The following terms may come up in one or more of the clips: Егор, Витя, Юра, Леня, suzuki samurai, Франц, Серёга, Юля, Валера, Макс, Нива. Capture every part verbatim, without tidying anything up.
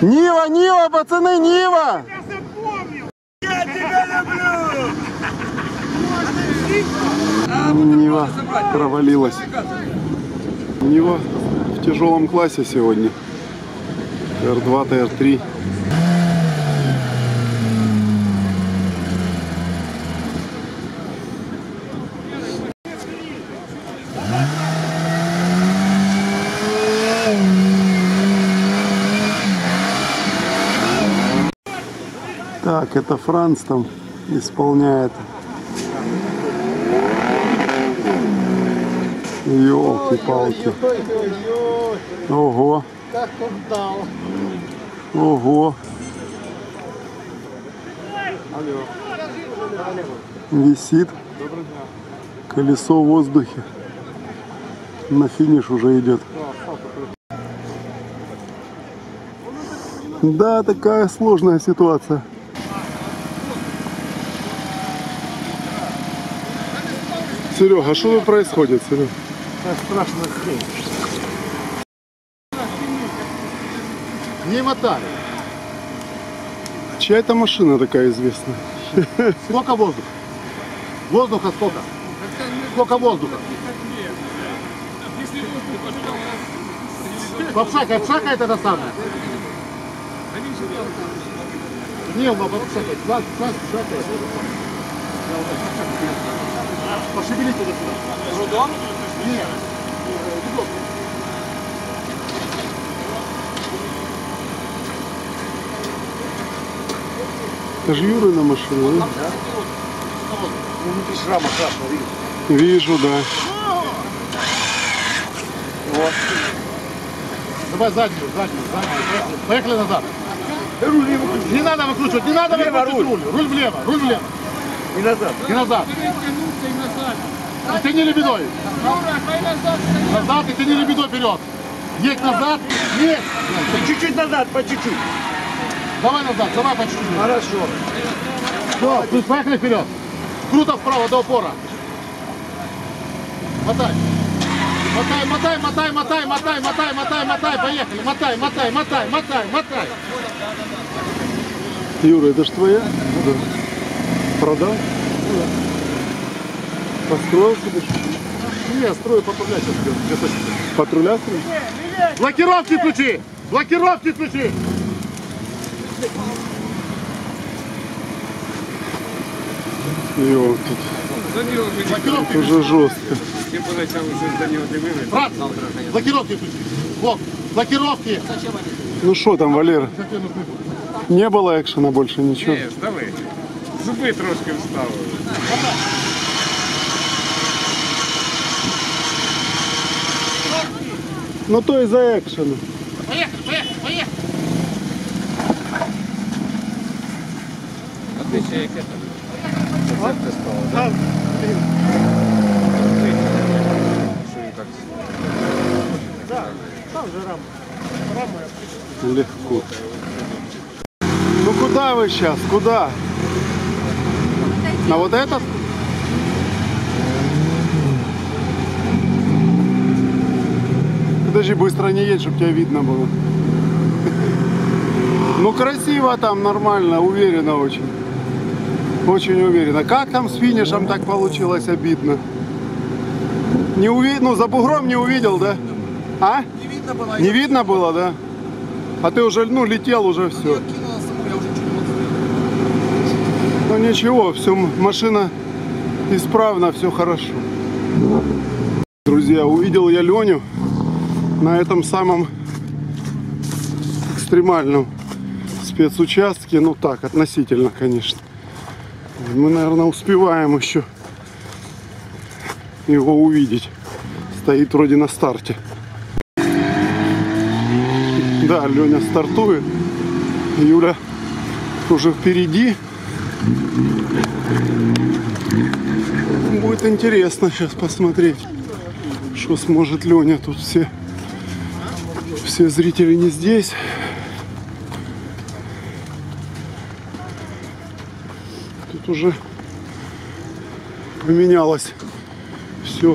Нива, Нива, пацаны, Нива! Я запомнил! Я тебя люблю! А, Нива провалилась. Нива в тяжелом классе сегодня. эр два, тэ эр три. Так, это Франц там исполняет. Ёлки-палки. Ого. Как он дал. Ого. Висит. Колесо в воздухе. На финиш уже идет. Да, такая сложная ситуация. Серёга, а что тут происходит, Серёга? Это страшно хрень. Не мотали. Чья это машина такая известная? Сколько воздуха? Воздуха сколько? Сколько воздуха? Попсакает, псакает это самое. Не, попсакает, псакает, псакает. Пошевелите это сюда. Рудом? Нет. Рудом. Это же Юра на машину, да? Да. Ну, внутри шрама красного, видишь? Вижу, да. Вот. Давай заднюю, заднюю, заднюю. Поехали назад. Не надо выкручивать, не надо выкручивать руль. Руль влево, руль влево. И назад. И назад. И тяни лебедой. Назад и тяни лебедой вперед. Есть назад. Есть. Чуть-чуть назад, по чуть-чуть. Давай назад, давай по чуть-чуть. Хорошо. Все, тут поехали вперед. Круто вправо до упора. Мотай. Мотай, мотай, мотай, мотай, мотай, мотай, мотай, мотай. Поехали. Мотай, мотай, мотай, мотай, мотай. Юра, это ж твоя? Да. Продал? Да. Построил себе? Не, строю патруля сейчас. Патруля строишь? Блокировки включи! Блокировки включи! Ёлки. Блокировки уже жестко. Брат, блокировки включи. Вот, блокировки. Ну что там, Валера? Не было экшена больше ничего? Нет, давай. Зубы трошки встали. Ну то и за экшена. Поехали, поехали, поехали. Отличие к этому. Рецепты стало, да? Да, там же рама. Рама легко. Ну куда вы сейчас? Куда? На вот этот? Подожди, быстро не едь, чтобы тебя видно было. Ну красиво там, нормально, уверенно очень. Очень уверенно. Как там с финишем так получилось, обидно. Не увидел, ну за бугром не увидел, да? А? Не видно было. Не видно было, да? А ты уже, ну, летел уже все. Ну ничего, все, машина исправна, все хорошо. Друзья, увидел я Леню на этом самом экстремальном спецучастке. Ну так, относительно, конечно. Мы, наверное, успеваем еще его увидеть. Стоит вроде на старте. Да, Леня стартует. Юля уже впереди. Будет интересно сейчас посмотреть, что сможет Леня. Тут все, все зрители не здесь. Тут уже поменялось все.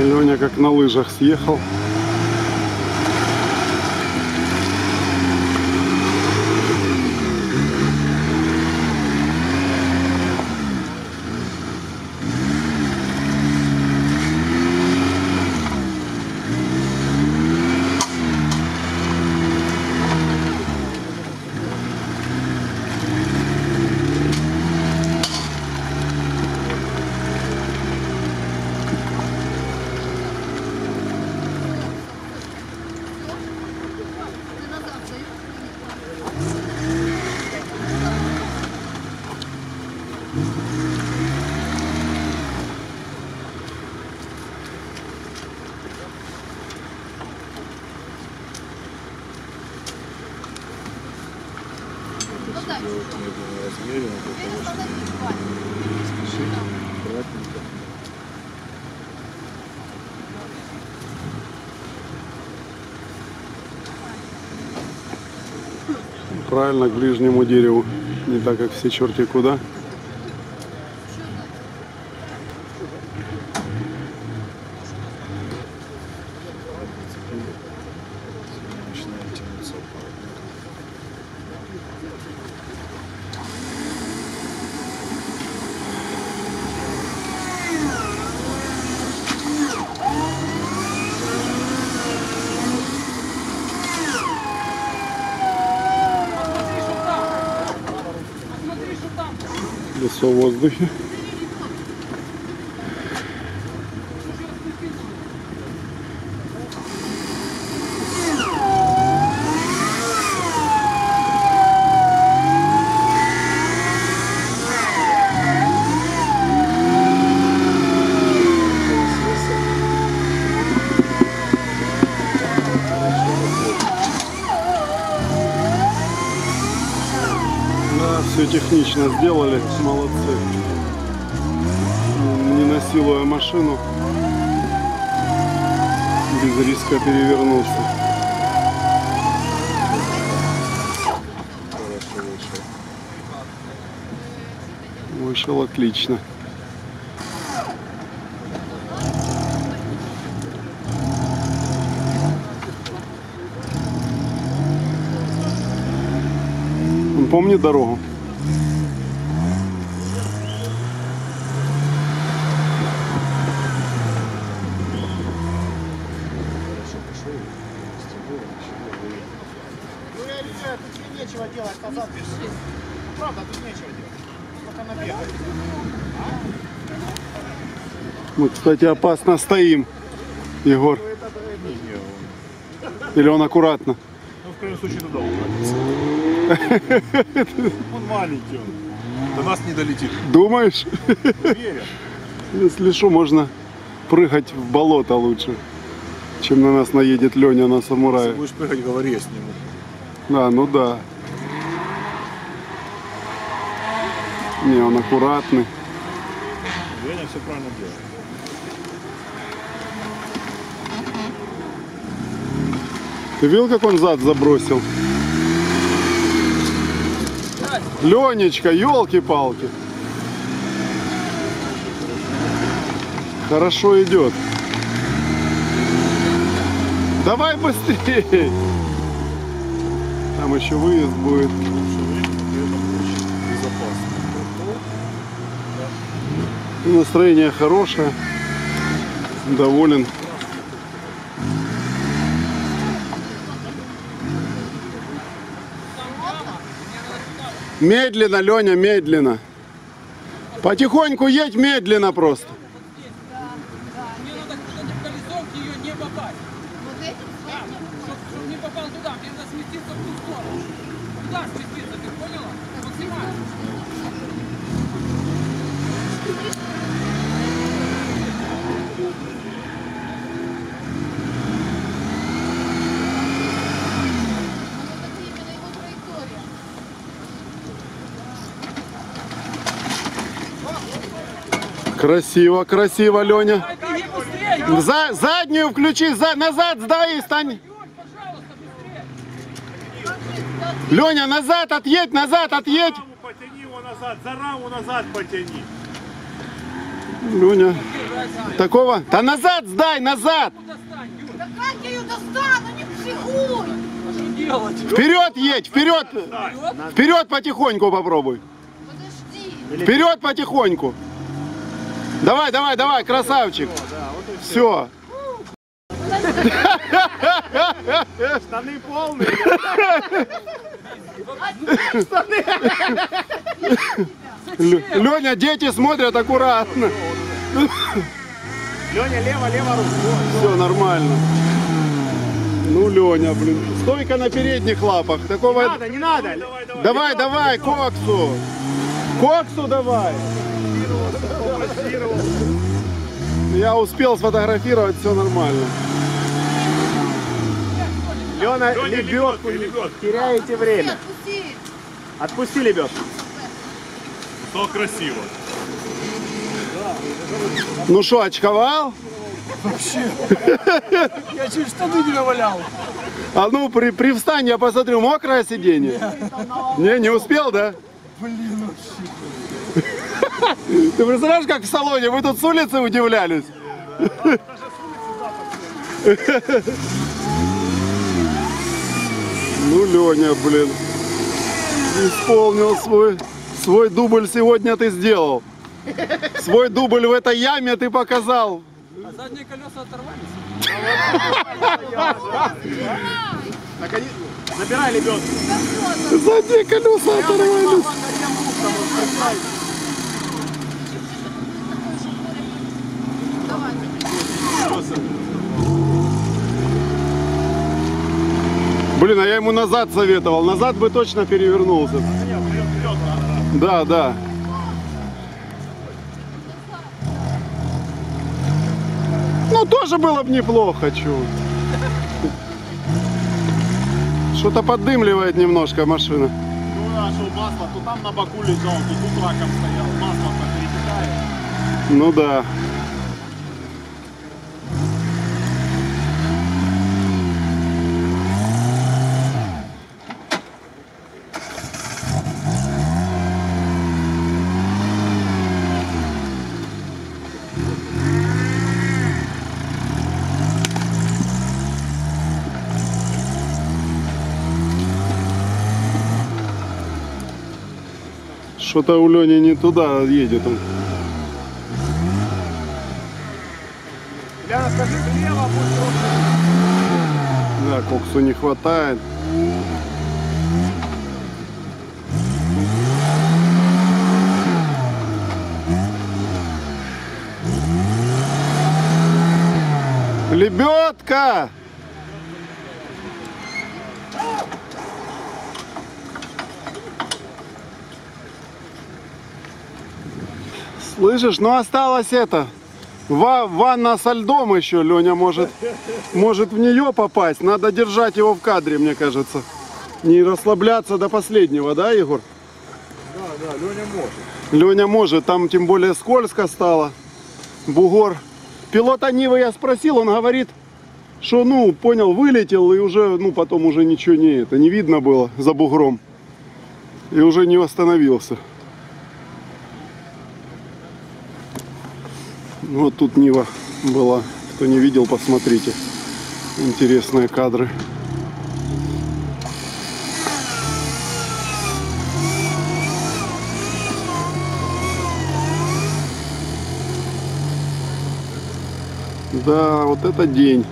Леня как на лыжах съехал. Правильно, к ближнему дереву, не так как все черти куда. В воздухе. Технично сделали, молодцы, не насилуя машину, без риска перевернулся. Вышел отлично. Он помнит дорогу? Мы, кстати, опасно стоим, Егор. Или он аккуратно? Ну, в крайнем случае, туда уходится. Он маленький, он. До нас не долетит. Думаешь? Уверен. Если что, можно прыгать в болото лучше, чем на нас наедет Леня на самурае. Если будешь прыгать, говори, я сниму. Да, ну да. Не, он аккуратный. Леня все правильно делает. Ты видел, как он зад забросил? Ленечка, елки-палки. Хорошо идет. Давай быстрее. Там еще выезд будет. Настроение хорошее. Доволен. Медленно, Леня, медленно. Потихоньку едь, медленно просто. Мне надо куда-то в колесовке ее не попасть. Чтобы не попал туда, мне надо сместиться в ту сторону. Куда сместиться, ты поняла? Максимально. Красиво, красиво, Леня. За, заднюю включи, за, назад сдай и стань. Леня, назад отъедь, назад отъедь. За раму назад, за раму назад потяни. Люня. Такого? Да назад сдай, назад! Да как я ее достану, не психуй! А что делать? Вперед едь, вперед! Вперед потихоньку попробуй. Подожди. Вперед потихоньку. Давай, давай, давай, красавчик. Все. Штаны полные. Леня, дети смотрят аккуратно. Леня, лево, лево руку. Все нормально. Ну, Леня, блин. Стойка на передних лапах. Такого... Не надо, не надо. Давай, давай, коксу. Коксу давай. Я успел сфотографировать, все нормально. Лена, лебедку, теряете время. Отпусти лебедку. Что красиво. Ну что, очковал? Вообще. Я чуть штаны не навалял. А ну, при, привстань, я посмотрю, мокрое сиденье? Не, не успел, да? Блин, вообще. Ты представляешь, как в салоне? Вы тут с улицы удивлялись? Ну, Леня, блин, исполнил свой, свой дубль сегодня ты сделал. Свой дубль в этой яме ты показал. А задние колеса оторвались? Забирай лебедку. Задние колеса оторвались. Блин, а я ему назад советовал. Назад бы точно перевернулся. Да, да. Ну, тоже было бы неплохо, чуть. Что-то поддымливает немножко машина. Ну, да, что масло, то там на боку лежал, то тут раком стоял. Масло перетекает. Ну, да. Что-то у Лени не туда едет он. Ляна, скажи влево, пусть. Да, коксу не хватает. Лебедка! Слышишь, ну осталось это, ванна со льдом еще, Леня может, может в нее попасть. Надо держать его в кадре, мне кажется. Не расслабляться до последнего, да, Егор? Да, да, Леня может. Леня может, там тем более скользко стало, бугор. Пилота Нивы я спросил, он говорит, что, ну, понял, вылетел и уже, ну, потом уже ничего не это, не видно было за бугром. И уже не восстановился. Вот тут Нива была. Кто не видел, посмотрите. Интересные кадры. Да, вот это день.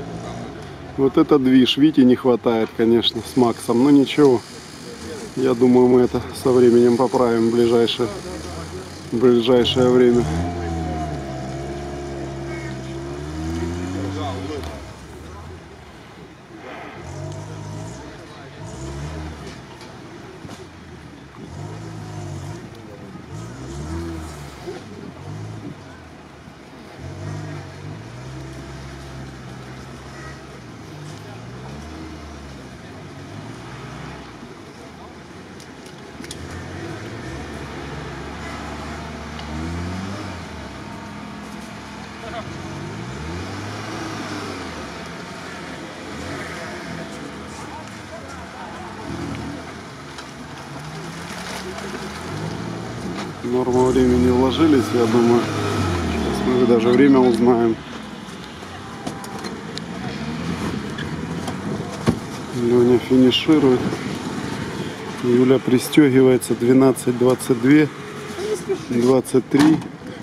Вот это движ. Вите не хватает, конечно, с Максом. Но ничего. Я думаю, мы это со временем поправим в ближайшее, в ближайшее время. Норма времени вложились, я думаю, сейчас Мы даже время узнаем. Леня финиширует. Юля пристегивается. Двенадцать, двадцать два, двадцать три.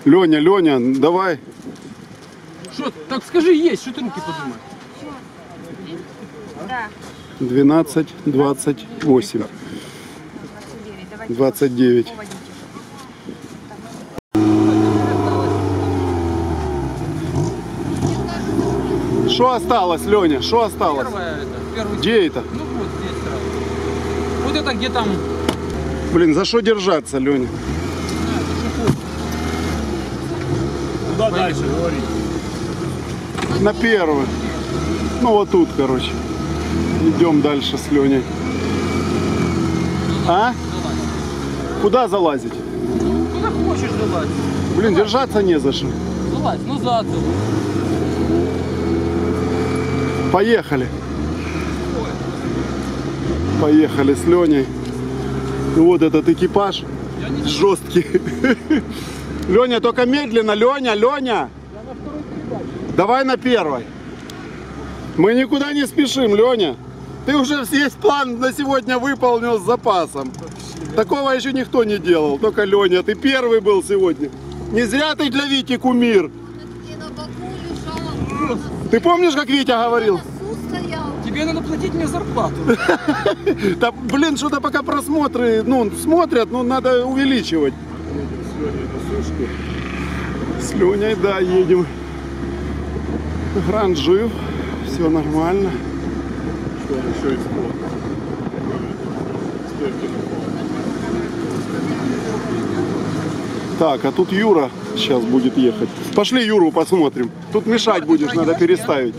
Леня, Леня, давай. Что, так скажи есть, что ты руки поднимаешь? двенадцать, двадцать восемь, двадцать девять. Что осталось, Леня? Что осталось? Первое, это, первый... Где это? Ну вот здесь сразу. Вот это где там. Блин, за что держаться, Леня? Куда дальше говорить? На первый. Ну вот тут, короче. Идем дальше с Леней. А? Залазь. Куда залазить? Ну, куда хочешь залазить. Блин, залазь. Держаться не за что. Залазь, ну за. Поехали. Ой. Поехали с Леней. И вот этот экипаж. Не... Жесткий. Леня, только медленно. Леня, Леня. Давай на первой. Мы никуда не спешим, Леня. Ты уже весь план на сегодня выполнил с запасом. Такого еще никто не делал. Только Леня, ты первый был сегодня. Не зря ты для Вити кумир. Ты помнишь, как Витя говорил? Тебе надо платить мне зарплату. Да, блин, что-то пока просмотры, ну, смотрят, но надо увеличивать. С Леней, да, едем. Гранд жив. Все нормально. Что еще из плода? Так, а тут Юра сейчас будет ехать. Пошли Юру посмотрим. Тут мешать будешь, надо переставить.